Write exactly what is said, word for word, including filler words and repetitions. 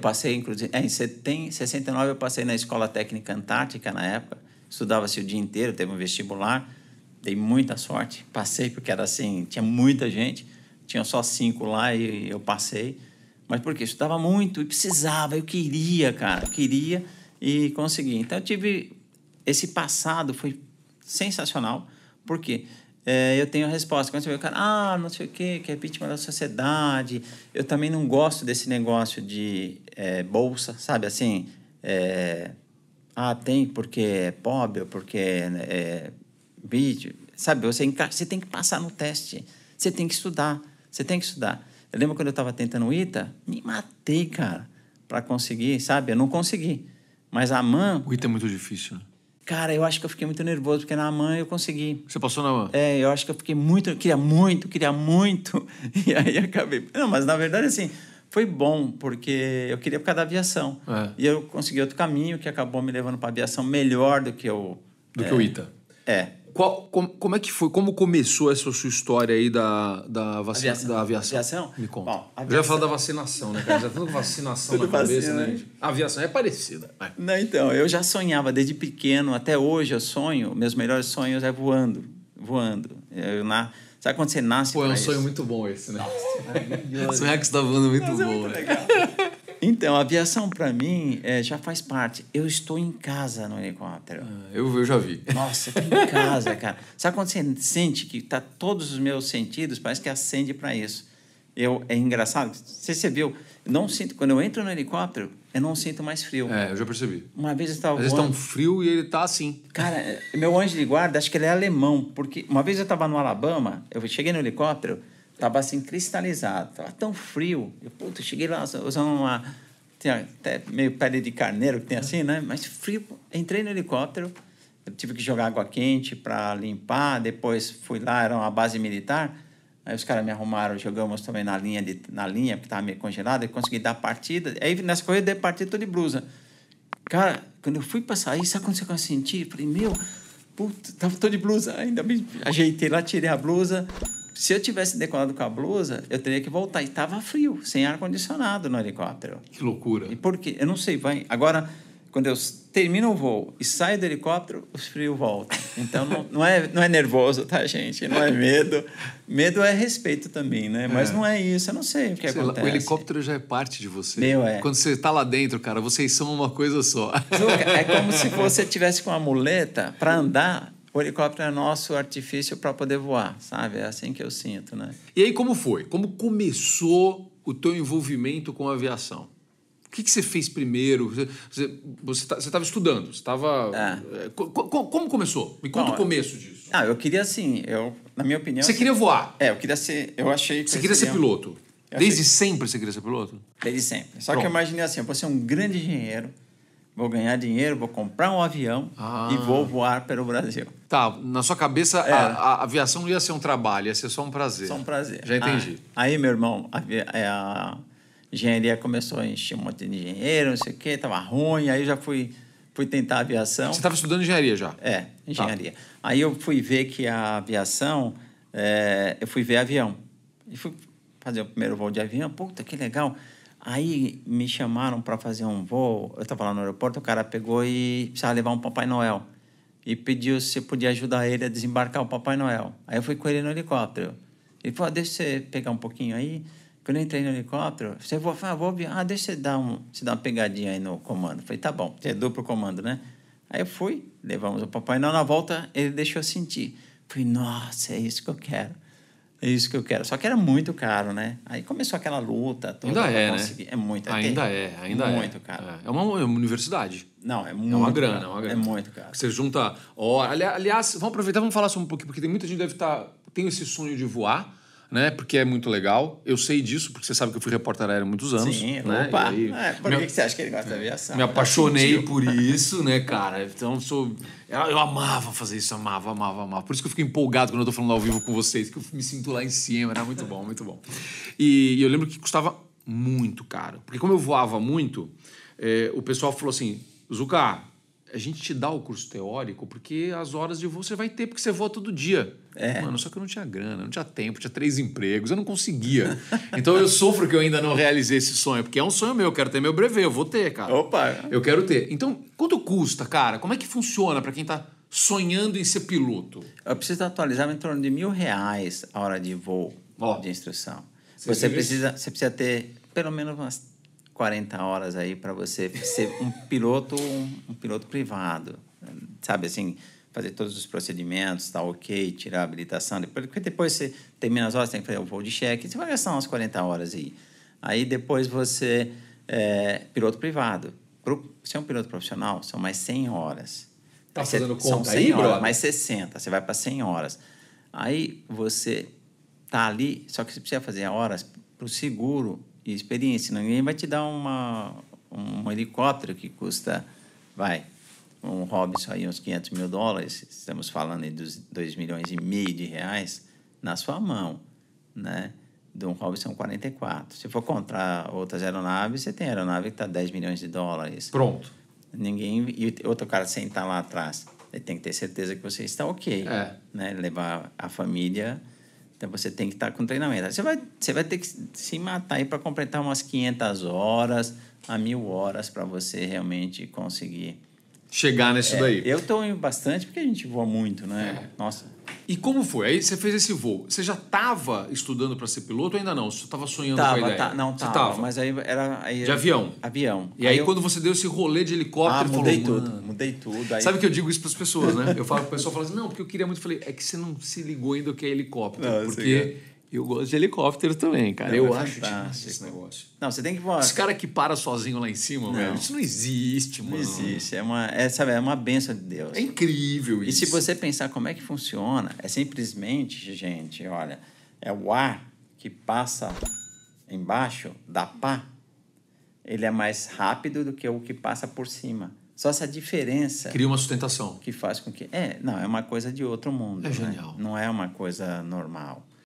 Passei, inclusive, em sessenta e nove eu passei na Escola Técnica Antártica na época, estudava-se o dia inteiro, teve um vestibular, dei muita sorte, passei porque era assim, tinha muita gente, tinha só cinco lá e eu passei, mas porque estudava muito e precisava, eu queria, cara, eu queria e consegui. Então eu tive, esse passado foi sensacional, porque é, eu tenho a resposta, quando você vê o cara, ah, não sei o que, que é vítima da sociedade, eu também não gosto desse negócio de é, bolsa, sabe, assim, é, ah, tem porque é pobre, porque é vídeo, sabe, você, você tem que passar no teste, você tem que estudar, você tem que estudar. Eu lembro quando eu estava tentando o I T A, me matei, cara, para conseguir, sabe, eu não consegui, mas a AMAN... O I T A é muito difícil, né? Cara, eu acho que eu fiquei muito nervoso, porque na AMAN eu consegui. Você passou na AMAN? É, eu acho que eu fiquei muito, eu queria muito, queria muito, e aí acabei... Não, mas na verdade, assim, foi bom, porque eu queria por causa da aviação. É. E eu consegui outro caminho, que acabou me levando para a aviação melhor do que eu... Do é, que o I T A. É. Qual, como, como é que foi? Como começou essa sua história aí da, da, vacina, aviação. da aviação? Aviação? Me conta. Bom, aviação... Eu já ia falar da vacinação, né, cara? Já tanto vacinação na cabeça, né? né? A aviação é parecida. É. Não, então, eu já sonhava desde pequeno, até hoje eu sonho, meus melhores sonhos é voando, voando. Eu, na... Sabe quando você nasce Pô, é um isso? sonho muito bom esse, né? Nossa, sonhar que você tá voando muito Nossa, bom, é muito né? legal. Então, a aviação, para mim, é, já faz parte. Eu estou em casa no helicóptero. Ah, eu, eu já vi. Nossa, eu estou em casa, cara. Sabe quando você sente que tá todos os meus sentidos? Parece que acende para isso. Eu, é engraçado. Você, você viu? Eu não sinto, quando eu entro no helicóptero, eu não sinto mais frio. É, eu já percebi. Uma vez eu estava voando... Às vezes tá um frio e ele tá assim. Cara, meu anjo de guarda, acho que ele é alemão. Porque uma vez eu estava no Alabama, eu cheguei no helicóptero... Estava assim, cristalizado. Estava tão frio. Eu, puto, cheguei lá usando uma... Tinha até meio pele de carneiro que tem assim, né? Mas frio. Entrei no helicóptero. Eu tive que jogar água quente para limpar. Depois fui lá, era uma base militar. Aí os caras me arrumaram. Jogamos também na linha, de, na linha porque estava meio congelado. Eu consegui dar partida. Aí nessa corrida, dei partida, tô de blusa. Cara, quando eu fui para sair, sabe quando você sentir? Falei, meu, puto, tava todo de blusa. Ainda me ajeitei lá, tirei a blusa... Se eu tivesse decolado com a blusa, eu teria que voltar. E estava frio, sem ar-condicionado no helicóptero. Que loucura. E por quê? Eu não sei. Vai. Agora, quando eu termino o voo e saio do helicóptero, os frios voltam. Então, não, não, é, não é nervoso, tá, gente? Não é medo. Medo é respeito também, né? Mas é. não é isso. Eu não sei o que sei acontece. Lá, o helicóptero já é parte de você. Meu, é. Quando você está lá dentro, cara, vocês são uma coisa só. É como se você tivesse com uma muleta para andar... O helicóptero é nosso artifício para poder voar, sabe? É assim que eu sinto, né? E aí, como foi? Como começou o teu envolvimento com a aviação? O que, que você fez primeiro? Você estava estudando, você estava... É. Como, como começou? Me conta Bom, o começo disso. Ah, eu queria, assim, eu, na minha opinião... Você queria voar? É, eu queria ser... Eu achei que... Você queria ser piloto? Um... Desde achei... sempre você queria ser piloto? Desde sempre. Só Pronto. que eu imaginei assim, eu vou ser um grande engenheiro, vou ganhar dinheiro, vou comprar um avião ah. e vou voar pelo Brasil. Tá, na sua cabeça é. a, a aviação não ia ser um trabalho, ia ser só um prazer. Só um prazer. Já entendi. Ah, aí, meu irmão, a, a engenharia começou a encher um monte de engenheiro, não sei o quê, tava ruim, aí eu já fui, fui tentar a aviação. Você estava estudando engenharia já? É, engenharia. Tá. Aí eu fui ver que a aviação, é, eu fui ver avião. E fui fazer o primeiro voo de avião, puta, que legal. Aí me chamaram para fazer um voo, eu estava lá no aeroporto, o cara pegou e precisava levar um Papai Noel. E pediu se eu podia ajudar ele a desembarcar o Papai Noel. Aí eu fui com ele no helicóptero. Ele falou, ah, deixa você pegar um pouquinho aí. Quando eu entrei no helicóptero, você voa, ah, vou, ah, deixa você dar, um, você dar uma pegadinha aí no comando. Eu falei, tá bom, você é duplo comando, né? Aí eu fui, levamos o Papai Noel, na volta ele deixou eu sentir. Eu falei, nossa, é isso que eu quero. É isso que eu quero. Só que era muito caro, né? Aí começou aquela luta toda. Ainda é, conseguir. né? É muito. Ainda é, ainda é. Muito é. caro. É. É, uma, é uma universidade. Não, é muito É uma grana, é uma grana. É muito caro. Você junta... Oh, ali, aliás, vamos aproveitar, vamos falar só um pouquinho, porque tem muita gente que deve estar... Tá, tem esse sonho de voar, né? Porque é muito legal. Eu sei disso, porque você sabe que eu fui repórter aéreo há muitos anos. Sim, né? opa. Aí, é, por minha, que você acha que ele gosta é, da aviação? Me apaixonei tá por isso, né, cara? Então, sou... Eu amava fazer isso, amava, amava, amava. Por isso que eu fico empolgado quando eu tô falando ao vivo com vocês, que eu me sinto lá em cima, era muito bom, muito bom. E, e eu lembro que custava muito caro. Porque como eu voava muito, é, o pessoal falou assim, Zucca, a gente te dá o curso teórico porque as horas de voo você vai ter, porque você voa todo dia. É. Mano, só que eu não tinha grana, não tinha tempo, tinha três empregos, eu não conseguia. Então eu sofro que eu ainda não realizei esse sonho, porque é um sonho meu, eu quero ter meu brevê, eu vou ter, cara. Opa! Eu quero ter. Então, quanto custa, cara? Como é que funciona para quem tá sonhando em ser piloto? Eu preciso atualizar em torno de mil reais a hora de voo, oh, de instrução. Você, você, precisa, você precisa ter pelo menos umas quarenta horas aí para você ser um piloto, um, um piloto privado, sabe, assim, fazer todos os procedimentos, tá ok, tirar a habilitação, depois, porque depois você termina as horas, tem que fazer o voo de cheque, você vai gastar umas quarenta horas aí. Aí depois você é piloto privado. Pro, se é um piloto profissional, são mais cem horas. Tá fazendo conta são cem aí, horas, brother? Mais sessenta, você vai para cem horas. Aí você tá ali, só que você precisa fazer horas pro seguro, experiência, ninguém vai te dar uma, um helicóptero que custa, vai, um Robinson aí, uns quinhentos mil dólares, estamos falando aí dos dois milhões e meio de reais na sua mão, né? De um Robinson quarenta e quatro. Se for comprar outras aeronaves, você tem aeronave que está dez milhões de dólares. Pronto. Ninguém, e outro cara sentar lá atrás, ele tem que ter certeza que você está ok, é, né? Levar a família. Então, você tem que estar com treinamento. Você vai, você vai ter que se matar aí para completar umas quinhentas horas a mil horas para você realmente conseguir chegar nisso é, daí. Eu estou indo bastante porque a gente voa muito, né? É. Nossa. E como foi? Aí você fez esse voo. Você já estava estudando para ser piloto ou ainda não? Você estava sonhando tava, com a ideia? Tá, não, estava. Mas aí era... Aí de eu, avião? Avião. E aí, aí eu... quando você deu esse rolê de helicóptero... Ah, mudei falou, tudo. Mudei tudo. Aí... Sabe que eu digo isso para as pessoas, né? Eu falo para o pessoal, falo assim, não, porque eu queria muito... Eu falei, é que você não se ligou ainda o que é helicóptero. Não, porque eu gosto de helicóptero também, cara. Não, eu é acho demais esse negócio. Não, você tem que voar. Esse cara que para sozinho lá em cima, velho, isso não existe, mano. Não existe. É uma, é, sabe, é uma bênção de Deus. É incrível isso. E se você pensar como é que funciona, é simplesmente, gente, olha, é o ar que passa embaixo da pá, ele é mais rápido do que o que passa por cima. Só essa diferença... Cria uma sustentação. Que faz com que... É, não, é uma coisa de outro mundo. É genial. Né? Não é uma coisa normal.